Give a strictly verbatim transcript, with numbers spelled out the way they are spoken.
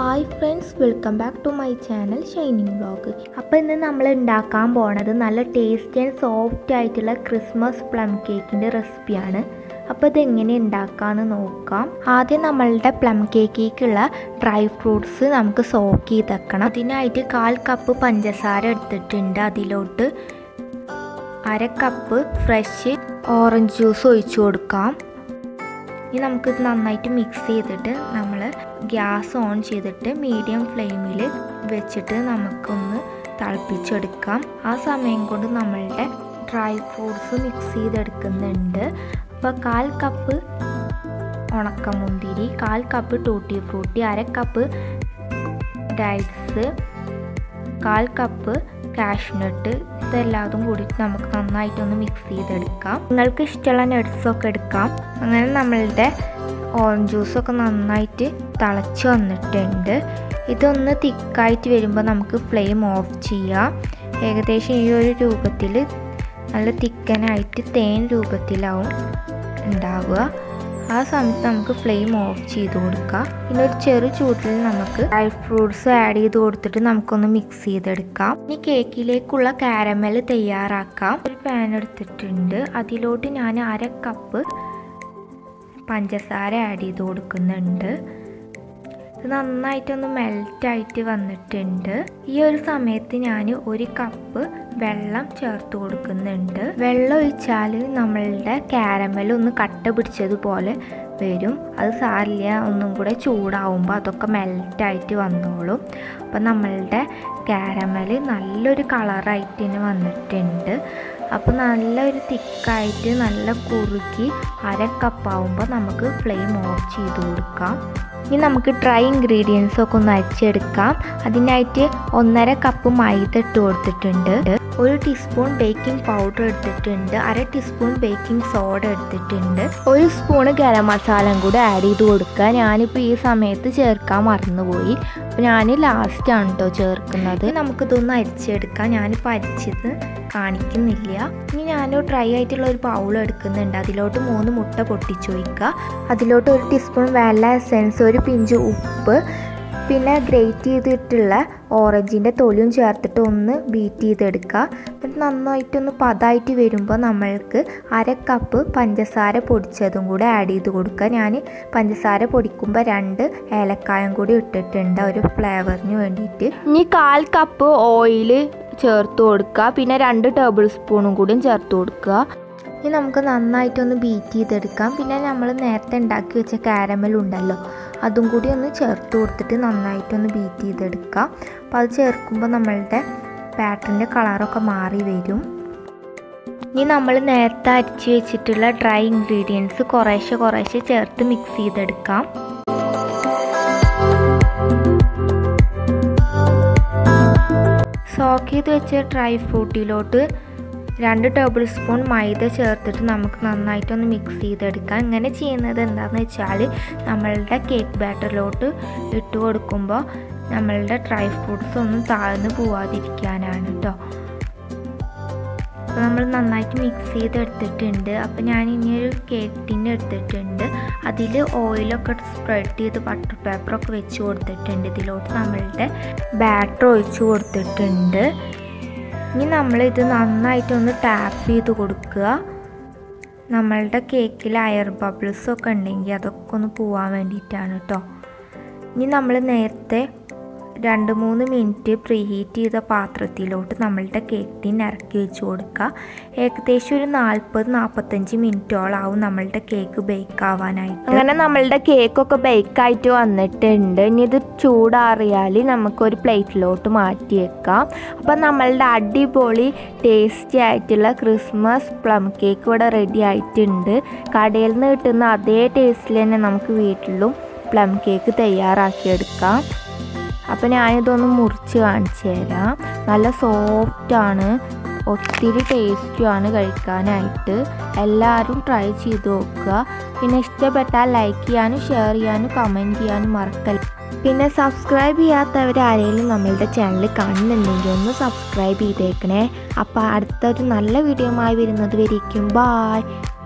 Hi friends, welcome back to my channel shining vlog. അപ്പോൾ ഇന്ന് നമ്മൾ ഉണ്ടാക്കാൻ പോണത് നല്ല ടേസ്റ്റി ആൻഡ് സോഫ്റ്റ് ആയിട്ടുള്ള ക്രിസ്മസ് പ്ലം കേക്കിൻ്റെ റെസിപ്പിയാണ്. അപ്പോൾ ഇതെങ്ങനെ ഉണ്ടാക്കാമെന്ന് നോക്കാം. ആദ്യം നമ്മളുടെ പ്ലം കേക്കിലേക്കുള്ള ഡ്രൈ ഫ്രൂട്ട്സ് നമുക്ക് സോക്ക് ചെയ്തെക്കണം. അതിനായിട്ട് കാൽ കപ്പ് പഞ്ചസാര എടുത്തിട്ടുണ്ട്. അതിലോട്ട് അര കപ്പ് ഫ്രഷ് ഓറഞ്ച് ജ്യൂസ് ഒഴിച്ചു കൊടുക്കാം. ഇനി നമുക്കിത് നന്നായിട്ട് മിക്സ് ചെയ്തിട്ട് നമ്മൾ ഗ്യാസ് ഓൺ ചെയ്തിട്ട് മീഡിയം ഫ്ലെയിമിൽ വെച്ചിട്ട് നമുക്കൊന്ന് തിളപ്പിച്ചെടുക്കാം. ആ സമയം കൊണ്ട് നമ്മളുടെ ഡ്രൈ ഫ്രൂട്ട്സ് മിക്സ് ചെയ്തെടുക്കുന്നുണ്ട്. അപ്പോൾ കാൽ കപ്പ് ഉണക്കമുന്തിരി, കാൽ കപ്പ് ടൂട്ടി ഫ്രൂട്ടി, അര കപ്പ് ഡേറ്റ്സ്, കാൽ കപ്പ് കാഷ്നട്ട്, ഇതെല്ലാതും കൂടി നമുക്ക് നന്നായിട്ടൊന്ന് മിക്സ് ചെയ്തെടുക്കാം. നിങ്ങൾക്ക് ഇഷ്ടമുള്ള നട്ട്സൊക്കെ എടുക്കാം. അങ്ങനെ നമ്മളുടെ ഓറഞ്ച് ജ്യൂസൊക്കെ നന്നായിട്ട് തിളച്ച് വന്നിട്ടുണ്ട്. ഇതൊന്ന് തിക്കായിട്ട് വരുമ്പോൾ നമുക്ക് ഫ്ലെയിം ഓഫ് ചെയ്യാം. ഏകദേശം ഈ ഒരു രൂപത്തിൽ നല്ല തിക്കനായിട്ട് തേൻ രൂപത്തിലാവും ഉണ്ടാവുക. ആ സമയത്ത് നമുക്ക് ഫ്ലെയിം ഓഫ് ചെയ്ത് കൊടുക്കുക. ഇനി ഒരു ചെറു ചൂട്ടിൽ നമുക്ക് ഡ്രൈ ഫ്രൂട്ട്സ് ആഡ് ചെയ്ത് കൊടുത്തിട്ട് നമുക്കൊന്ന് മിക്സ് ചെയ്തെടുക്കാം. ഇനി കേക്കിലേക്കുള്ള കാരമൽ തയ്യാറാക്കാം. ഒരു പാൻ എടുത്തിട്ടുണ്ട്. അതിലോട്ട് ഞാൻ അര കപ്പ് പഞ്ചസാര ആഡ് ചെയ്ത് കൊടുക്കുന്നുണ്ട്. ഇത് നന്നായിട്ടൊന്ന് മെൽറ്റായിട്ട് വന്നിട്ടുണ്ട്. ഈ ഒരു സമയത്ത് ഞാൻ ഒരു കപ്പ് വെള്ളം ചേർത്ത് കൊടുക്കുന്നുണ്ട്. വെള്ളം ഒഴിച്ചാൽ നമ്മളുടെ കാരമൽ ഒന്ന് കട്ട പിടിച്ചതുപോലെ വരും. അത് സാരില്ല, ഒന്നും കൂടെ ചൂടാവുമ്പോൾ അതൊക്കെ മെൽറ്റായിട്ട് വന്നോളും. അപ്പം നമ്മളുടെ കാരമൽ നല്ലൊരു കളറായിട്ട് തന്നെ വന്നിട്ടുണ്ട്. അപ്പോൾ നല്ലൊരു തിക്കായിട്ട് നല്ല കുറുക്കി അര കപ്പാവുമ്പോൾ നമുക്ക് ഫ്ലെയിം ഓഫ് ചെയ്ത് കൊടുക്കാം. ഇനി നമുക്ക് ഡ്രൈ ഇൻഗ്രീഡിയൻസൊക്കെ ഒന്ന് അരച്ചെടുക്കാം. അതിനായിട്ട് ഒന്നര കപ്പ് മൈദ ഇട്ട് കൊടുത്തിട്ടുണ്ട്. ഒരു ടീസ്പൂൺ ബേക്കിംഗ് പൗഡർ എടുത്തിട്ടുണ്ട്. അര ടീസ്പൂൺ ബേക്കിംഗ് സോഡ എടുത്തിട്ടുണ്ട്. ഒരു സ്പൂണ് ഗരം മസാലയും കൂടെ ആഡ് ചെയ്ത് കൊടുക്കുക. ഞാനിപ്പോൾ ഈ സമയത്ത് ചേർക്കാൻ മറന്നുപോയി. അപ്പോൾ ഞാൻ ലാസ്റ്റാണ് കേട്ടോ ചേർക്കുന്നത്. നമുക്കിതൊന്ന് അരച്ചെടുക്കാം. ഞാനിപ്പോൾ അരച്ചത് കാണിക്കുന്നില്ല. ഇനി ഞാൻ ഡ്രൈ ആയിട്ടുള്ള ഒരു ബൗൾ എടുക്കുന്നുണ്ട്. അതിലോട്ട് മൂന്ന് മുട്ട പൊട്ടിച്ചൊഴിക്കുക. അതിലോട്ട് ഒരു ടീസ്പൂൺ വാനില എസൻസ്, ഒരു പിഞ്ച് ഉപ്പ്, പിന്നെ ഗ്രേറ്റ് ചെയ്തിട്ടുള്ള ഓറഞ്ചിൻ്റെ തൊലിയും ചേർത്തിട്ട് ഒന്ന് ബീറ്റ് ചെയ്തെടുക്കുക. എന്നിട്ട് നന്നായിട്ടൊന്ന് പതായിട്ട് വരുമ്പോൾ നമ്മൾക്ക് അര കപ്പ് പഞ്ചസാര പൊടിച്ചതും കൂടെ ആഡ് ചെയ്ത് കൊടുക്കുക. ഞാൻ പഞ്ചസാര പൊടിക്കുമ്പോൾ രണ്ട് ഏലക്കായും കൂടി ഇട്ടിട്ടുണ്ട് ഒരു ഫ്ലേവറിന് വേണ്ടിയിട്ട്. ഇനി കാൽ കപ്പ് ഓയിൽ ചേർത്ത് കൊടുക്കുക. പിന്നെ രണ്ട് ടേബിൾ സ്പൂണും കൂടിയും ചേർത്ത് കൊടുക്കുക. ഇനി നമുക്ക് നന്നായിട്ടൊന്ന് ബീറ്റ് ചെയ്തെടുക്കാം. പിന്നെ നമ്മൾ നേരത്തെ ഉണ്ടാക്കി വെച്ച കാരമൽ ഉണ്ടല്ലോ, അതും കൂടി ഒന്ന് ചേർത്ത് കൊടുത്തിട്ട് നന്നായിട്ടൊന്ന് ബീറ്റ് ചെയ്തെടുക്കാം. അപ്പോൾ അത് ചേർക്കുമ്പോൾ നമ്മളുടെ ബാറ്ററിൻ്റെ കളറൊക്കെ മാറി വരും. ഇനി നമ്മൾ നേരത്തെ അരച്ച് വെച്ചിട്ടുള്ള ഡ്രൈ ഇൻഗ്രീഡിയൻസ് കുറേശ്ശെ കുറേശ്ശെ ചേർത്ത് മിക്സ് ചെയ്തെടുക്കാം. സോക്ക് ചെയ്ത് വെച്ച ഡ്രൈ ഫ്രൂട്ടിലോട്ട് രണ്ട് ടേബിൾ സ്പൂൺ മൈദ ചേർത്തിട്ട് നമുക്ക് നന്നായിട്ടൊന്ന് മിക്സ് ചെയ്തെടുക്കാം. ഇങ്ങനെ ചെയ്യുന്നത് എന്താണെന്ന് വെച്ചാൽ നമ്മളുടെ കേക്ക് ബാറ്ററിലോട്ട് ഇട്ട് കൊടുക്കുമ്പോൾ നമ്മളുടെ ഡ്രൈ ഫ്രൂട്ട്സ് ഒന്നും താഴ്ന്നു പോവാതിരിക്കാനാണ് കേട്ടോ. അപ്പോൾ നമ്മൾ നന്നായിട്ട് മിക്സ് ചെയ്തെടുത്തിട്ടുണ്ട്. അപ്പോൾ ഞാൻ ഇനിയൊരു കേക്ക് ടിന്ന് എടുത്തിട്ടുണ്ട്. അതിൽ ഓയിലൊക്കെ സ്പ്രെഡ് ചെയ്ത് ബട്ടർ പേപ്പറൊക്കെ വെച്ച് കൊടുത്തിട്ടുണ്ട്. ഇതിലോട്ട് നമ്മളുടെ ബാറ്റർ ഒഴിച്ച് കൊടുത്തിട്ടുണ്ട്. ഇനി നമ്മളിത് നന്നായിട്ടൊന്ന് ടാപ്പ് ചെയ്ത് കൊടുക്കുക. നമ്മളുടെ കേക്കിൽ എയർ ബബിൾസൊക്കെ ഉണ്ടെങ്കിൽ അതൊക്കെ ഒന്ന് പോവാൻ വേണ്ടിയിട്ടാണ് കേട്ടോ. ഇനി നമ്മൾ നേരത്തെ രണ്ട് മൂന്ന് മിനിറ്റ് പ്രീ ഹീറ്റ് ചെയ്ത പാത്രത്തിലോട്ട് നമ്മളുടെ കേക്ക് ടിൻ ഇറക്കി വെച്ച് കൊടുക്കുക. ഏകദേശം ഒരു നാൽപ്പത് നാൽപ്പത്തഞ്ച് മിനിറ്റോളാവും നമ്മളുടെ കേക്ക് ബേക്ക് ആവാനായിട്ട്. അങ്ങനെ നമ്മളുടെ കേക്കൊക്കെ ബേക്കായിട്ട് വന്നിട്ടുണ്ട്. ഇനി ഇത് ചൂടാറിയാൽ നമുക്കൊരു പ്ലേറ്റിലോട്ട് മാറ്റിയേക്കാം. അപ്പം നമ്മളുടെ അടിപൊളി ടേസ്റ്റി ആയിട്ടുള്ള ക്രിസ്മസ് പ്ലം കേക്ക് ഇവിടെ റെഡി ആയിട്ടുണ്ട്. കടയിൽ നിന്ന് കിട്ടുന്ന അതേ ടേസ്റ്റിൽ തന്നെ നമുക്ക് വീട്ടിലും പ്ലം കേക്ക് തയ്യാറാക്കിയെടുക്കാം. അപ്പം ഞാനിതൊന്ന് മുറിച്ച് കാണിച്ചു തരാം. നല്ല സോഫ്റ്റാണ്, ഒത്തിരി ടേസ്റ്റുമാണ് കഴിക്കാനായിട്ട്. എല്ലാവരും ട്രൈ ചെയ്ത് നോക്കുക. പിന്നെ ഇഷ്ടപ്പെട്ടാൽ ലൈക്ക് ചെയ്യാനും ഷെയർ ചെയ്യാനും കമൻറ്റ് ചെയ്യാനും മറക്കല്ല. പിന്നെ സബ്സ്ക്രൈബ് ചെയ്യാത്തവരാരെങ്കിലും നമ്മളുടെ ചാനൽ കാണുന്നുണ്ടെങ്കിൽ ഒന്ന് സബ്സ്ക്രൈബ് ചെയ്തേക്കണേ. അപ്പോൾ അടുത്തൊരു നല്ല വീഡിയോയുമായി വരുന്നത് വരയ്ക്കും. ബായ്.